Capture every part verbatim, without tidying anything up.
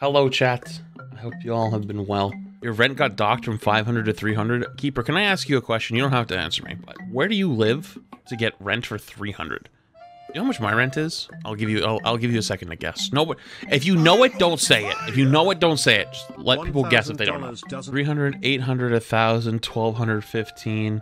Hello, chat. I hope you all have been well. Your rent got docked from five hundred to three hundred. Keeper, can I ask you a question? You don't have to answer me, but where do you live to get rent for three hundred? You know how much my rent is? I'll give you. I'll, I'll give you a second to guess. No, but if you know it, don't say it. If you know it, don't say it. Just let people guess if they don't know. three hundred, eight hundred, one thousand, twelve hundred, fifteen.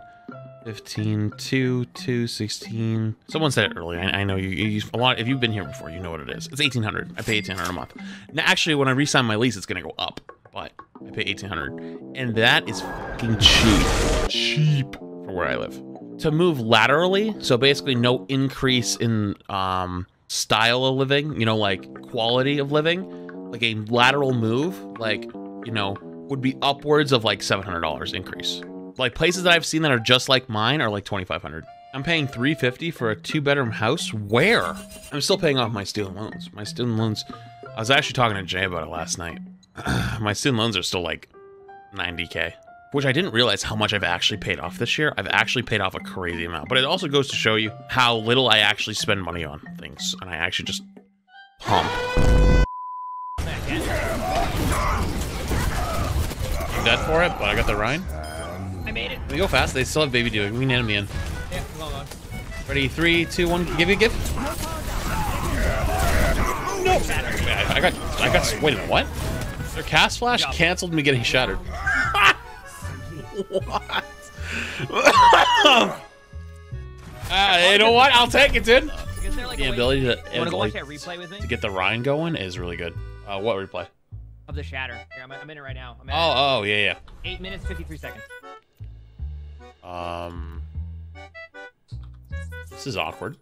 fifteen, two, two, sixteen. Someone said it earlier. I, I know you, you use a lot. If you've been here before, you know what it is. It's eighteen hundred. I pay eighteen hundred a month. Now, actually, when I re-sign my lease, it's going to go up, but I pay eighteen hundred. And that is fucking cheap. Cheap for where I live. To move laterally, so basically no increase in um, style of living, you know, like quality of living, like a lateral move, like, you know, would be upwards of like seven hundred dollars increase. Like places that I've seen that are just like mine are like twenty-five hundred. I'm paying three fifty for a two bedroom house. Where? I'm still paying off my student loans. My student loans. I was actually talking to Jay about it last night. My student loans are still like ninety K, which I didn't realize how much I've actually paid off this year. I've actually paid off a crazy amount, but it also goes to show you how little I actually spend money on things. And I actually just pump. I'm dead for it, but I got the Rhine. I made it. We go fast. They still have baby doing. We can end him in. Yeah, hold on. Ready? Three, two, one. Give you a gift. No. I, I got. I got. Wait a minute. What? Their cast flash canceled me getting shattered. What? uh, you know what? I'll take it, dude. Like the ability to, to, go watch that replay with me? To get the Rhine going is really good. Uh, what replay? Of the shatter. Here, I'm, I'm in it right now. I'm oh, it. oh, yeah, yeah. Eight minutes, fifty-three seconds. Um, this is awkward.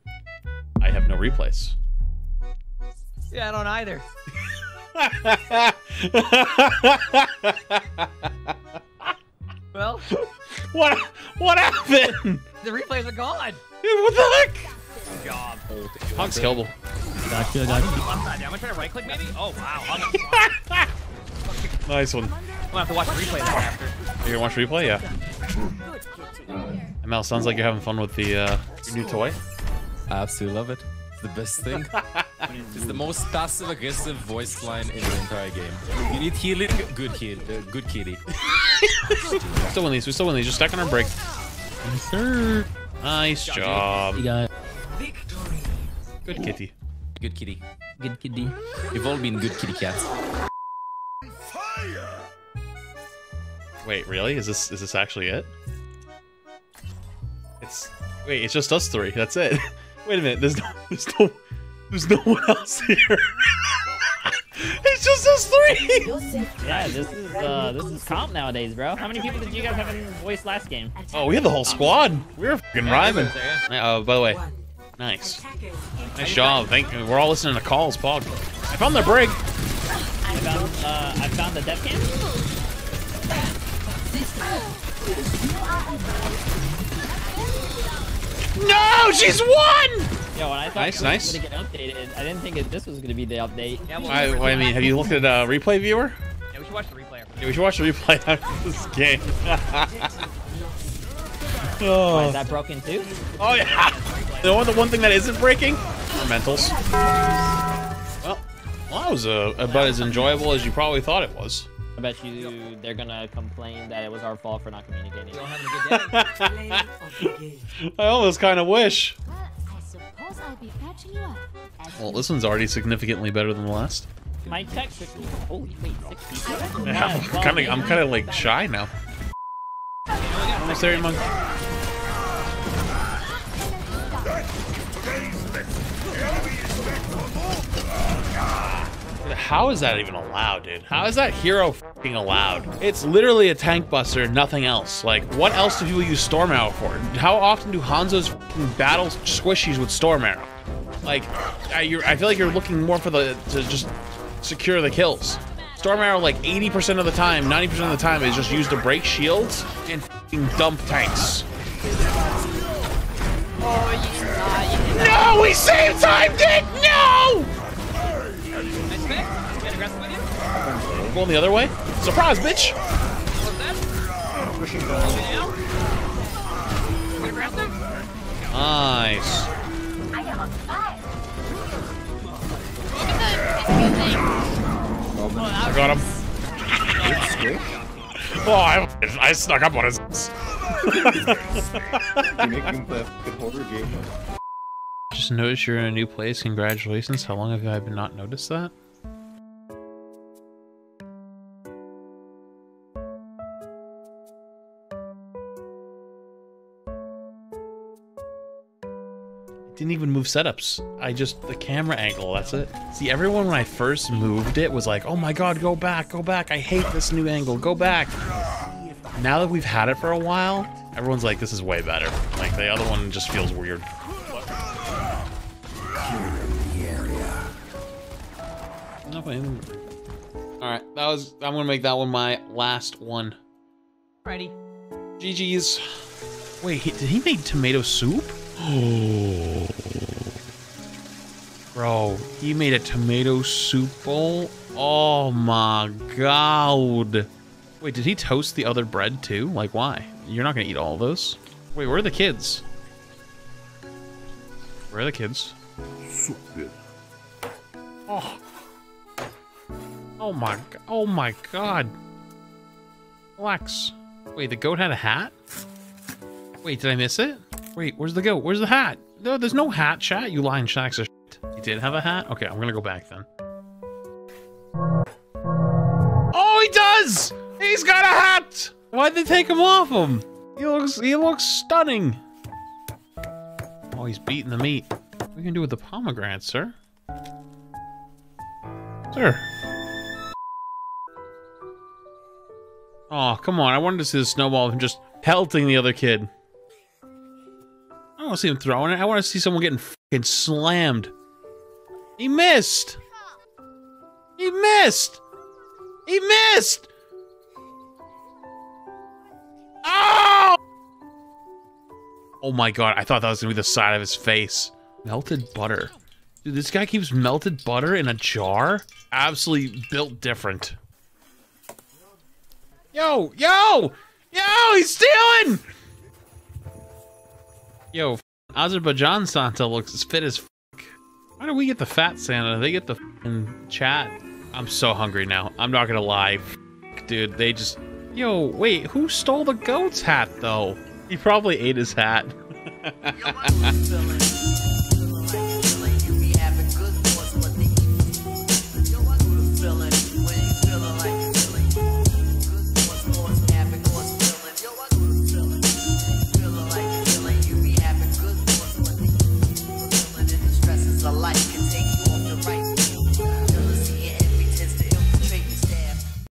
I have no replays. Yeah, I don't either. Well, what what happened? The replays are gone. Dude, what the heck? Good job. Hunk's killable. Gotcha, gotcha. I'm gonna try to right click maybe. Oh wow. Nice one. I'm gonna have to watch the replay after. You're gonna watch replay, yeah. M L, sounds like you're having fun with the uh, your new toy. I absolutely love it. It's the best thing. It's the most passive-aggressive voice line in the entire game. You need healing, good heal, uh, good kitty. We still win these. We still win these. Just stack on our break. Yes, sir. Nice job. You got victory. Good kitty. Good kitty. Good kitty. You've all been good kitty cats. Fire! Wait, really? Is this is this actually it? It's, wait, it's just us three. That's it. Wait a minute. There's no, there's no, there's no one else here. It's just us three. Yeah, this is uh, this is comp nowadays, bro. How many people did you guys have in voice last game? Oh, we had the whole squad. We were fucking rhyming. Oh, uh, by the way, nice, nice job. Thank you. We're all listening to calls, Pog. I found the break. I found, uh, I found the death cam. No, she's won! Yo, when I thought nice, nice. Gonna get updated, I didn't think it, this was gonna be the update. Yeah, well, I, well, I mean, have you looked at uh, replay viewer? Yeah, we should watch the replay. Yeah, we should watch the replay after this game. Oh. Why, is that broken too? Oh yeah. The one, the one thing that isn't breaking are mentals. Well, well, that was uh, about as enjoyable as you probably thought it was. I bet you they're gonna complain that it was our fault for not communicating. I almost kind of wish. Well, this one's already significantly better than the last. My tech took me. Holy wait, six people. Yeah, I'm kind of, I'm kind of like shy now. Almost there, monk. How is that even allowed, dude? How is that hero f***ing allowed? It's literally a tank buster, nothing else. Like, what else do people use Storm Arrow for? How often do Hanzo's f***ing battle squishies with Storm Arrow? Like, I, you're, I feel like you're looking more for the, to just secure the kills. Storm Arrow, like eighty percent of the time, ninety percent of the time is just used to break shields and f***ing dump tanks. No, we saved time, Dick! No! Going the other way? Surprise, bitch! Nice. twelve. Well, I got him. Oh, I, I snuck up on his ass. You're making the holder game. Just noticed you're in a new place. Congratulations. How long have I been not noticed that? Didn't even move setups. I just, the camera angle, that's it. See, everyone when I first moved it was like, oh my god, go back, go back, I hate this new angle, go back. Now that we've had it for a while, everyone's like, this is way better. Like, the other one just feels weird. Alright, that was, I'm gonna make that one my last one. Alrighty. G G's. Wait, did he make tomato soup? Oh, bro, he made a tomato soup bowl? Oh my god. Wait, did he toast the other bread too? Like, why? You're not gonna eat all those. Wait, where are the kids? Where are the kids? So good. Oh. Oh my, oh my god. Relax. Wait, the goat had a hat? Wait, did I miss it? Wait, where's the goat? Where's the hat? No, there's no hat, chat. You lying shacks of shit. You did have a hat? Okay, I'm gonna go back then. Oh, he does! He's got a hat! Why'd they take him off him? He looks, he looks stunning. Oh, he's beating the meat. What are you gonna do with the pomegranate, sir? Sir. Oh, come on. I wanted to see the snowball of him just pelting the other kid. I don't want to see him throwing it. I want to see someone getting fucking slammed. He missed. He missed. He missed. Oh! Oh my god! I thought that was gonna be the side of his face. Melted butter. Dude, this guy keeps melted butter in a jar. Absolutely built different. Yo, yo, yo! He's stealing. Yo, Azerbaijan Santa looks as fit as f***. Why do we get the fat Santa? They get the f***ing chat. I'm so hungry now. I'm not gonna lie. F***, dude, they just... Yo, wait, who stole the goat's hat, though? He probably ate his hat.